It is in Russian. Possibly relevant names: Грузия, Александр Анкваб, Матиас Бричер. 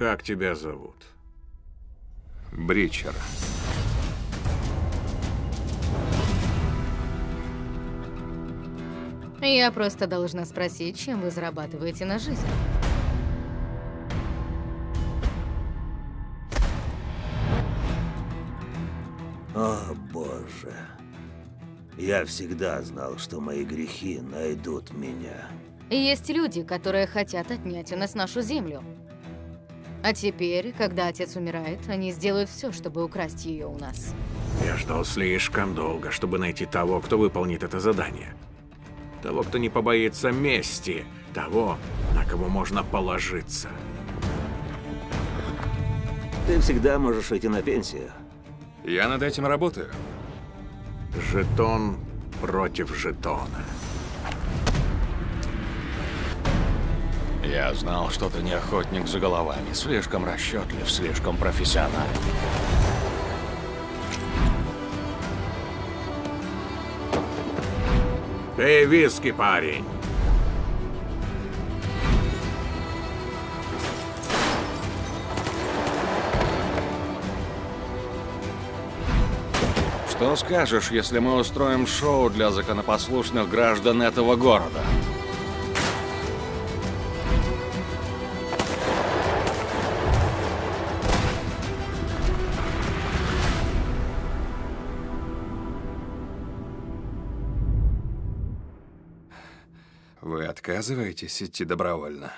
Как тебя зовут? Бричер. Я просто должна спросить, чем вы зарабатываете на жизнь? О, Боже. Я всегда знал, что мои грехи найдут меня. Есть люди, которые хотят отнять у нас нашу землю. А теперь, когда отец умирает, они сделают все, чтобы украсть ее у нас. Я ждал слишком долго, чтобы найти того, кто выполнит это задание. Того, кто не побоится мести. Того, на кого можно положиться. Ты всегда можешь уйти на пенсию. Я над этим работаю. Жетон против жетона. Я знал, что ты не охотник за головами. Слишком расчетлив, слишком профессионален. Эй, виски, парень! Что скажешь, если мы устроим шоу для законопослушных граждан этого города? Вы отказываетесь идти добровольно?